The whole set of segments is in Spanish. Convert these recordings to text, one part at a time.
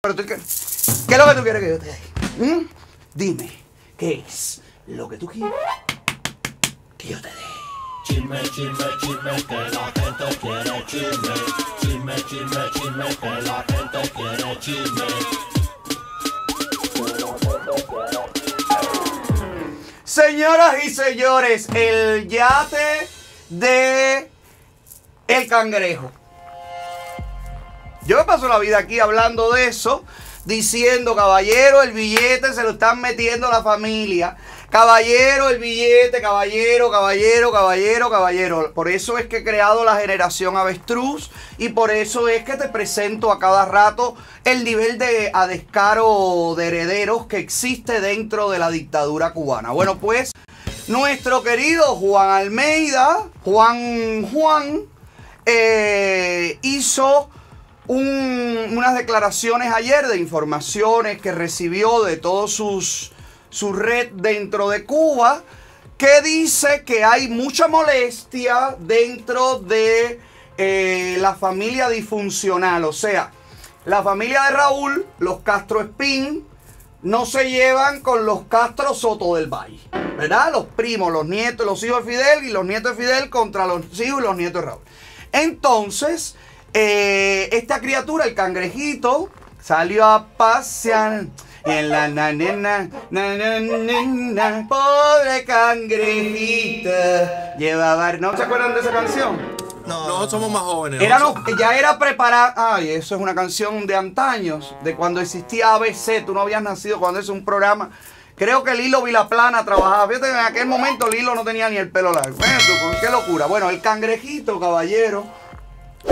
Pero tú, ¿qué es lo que tú quieres que yo te dé? ¿Mm? Dime, ¿qué es lo que tú quieres que yo te dé? Chisme, chisme, chisme, que la gente quiere chisme. Chisme, chisme, chisme, que la gente quiere chisme. Señoras y señores, el yate de El Cangrejo. Yo me paso la vida aquí hablando de eso, diciendo, caballero, el billete se lo están metiendo a la familia. Caballero, el billete, caballero, caballero, caballero, caballero. Por eso es que he creado la generación avestruz y por eso es que te presento a cada rato el nivel de descaro de herederos que existe dentro de la dictadura cubana. Bueno, pues, nuestro querido Juan Almeida, hizo unas declaraciones ayer de informaciones que recibió de todos su red dentro de Cuba, que dice que hay mucha molestia dentro de la familia disfuncional. O sea, la familia de Raúl, los Castro Espín, no se llevan con los Castro Soto del Valle, ¿verdad? Los primos, los nietos, los hijos de Fidel y los nietos de Fidel contra los hijos y los nietos de Raúl. Entonces, esta criatura, el cangrejito, salió a pasear en la nanena, pobre cangrejita, llevaba... ¿No se acuerdan de esa canción? No, somos más jóvenes. Ya era preparada. Ay, eso es una canción de antaños, de cuando existía ABC. Tú no habías nacido cuando es un programa. Creo que Lilo Vilaplana trabajaba. Fíjate, en aquel momento Lilo no tenía ni el pelo largo. ¡Qué locura! Bueno, el cangrejito, caballero,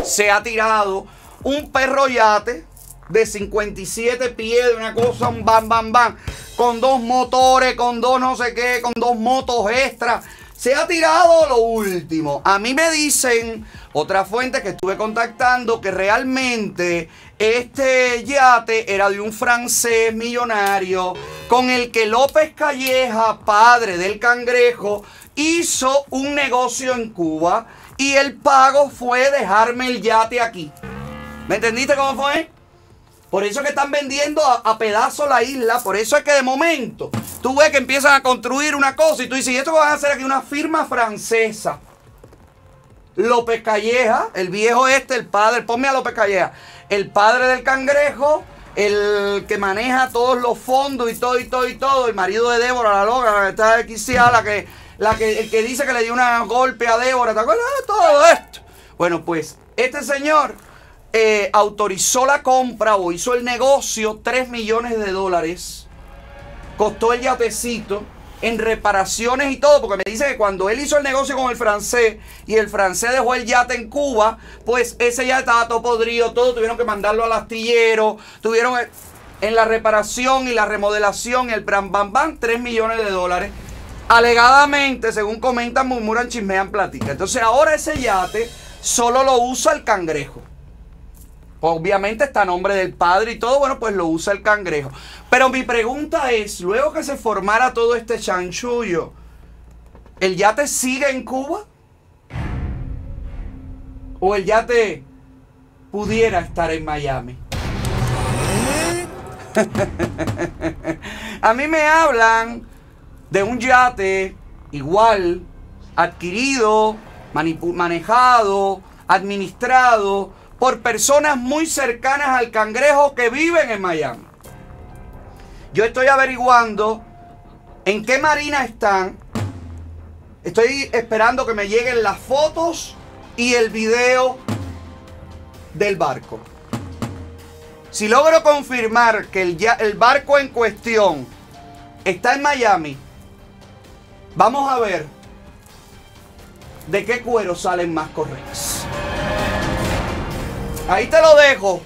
se ha tirado un perro yate de 57 pies, una cosa, un bam, con dos motores, con dos no sé qué, con dos motos extra. Se ha tirado lo último. A mí me dicen otras fuentes que estuve contactando que realmente este yate era de un francés millonario con el que López Calleja, padre del Cangrejo, hizo un negocio en Cuba. Y el pago fue dejarme el yate aquí. ¿Me entendiste cómo fue? Por eso es que están vendiendo a pedazos la isla. Por eso es que de momento tú ves que empiezan a construir una cosa y tú dices, ¿y esto van a hacer aquí? Una firma francesa. López Calleja, el viejo este, el padre, ponme a López Calleja, el padre del Cangrejo, el que maneja todos los fondos y todo, el marido de Débora, la loca, la que está desquiciada, el que dice que le dio un golpe a Débora, ¿te acuerdas? Todo esto. Bueno, pues este señor autorizó la compra o hizo el negocio. 3 millones de dólares costó el yatecito en reparaciones y todo, porque me dice que cuando él hizo el negocio con el francés y el francés dejó el yate en Cuba, pues ese yate estaba todo podrido, todo, tuvieron que mandarlo al astillero, tuvieron en la reparación y la remodelación, el bam, 3 millones de dólares. Alegadamente, según comentan, murmuran, chismean, platican. Entonces ahora ese yate solo lo usa el Cangrejo. Obviamente está a nombre del padre y todo, bueno, pues lo usa el Cangrejo. Pero mi pregunta es, luego que se formara todo este chanchullo, ¿el yate sigue en Cuba? ¿O el yate pudiera estar en Miami? A mí me hablan de un yate igual, adquirido, manejado, administrado por personas muy cercanas al Cangrejo que viven en Miami. Yo estoy averiguando en qué marina están. Estoy esperando que me lleguen las fotos y el video del barco. Si logro confirmar que el barco en cuestión está en Miami, vamos a ver de qué cuero salen más correas. Ahí te lo dejo.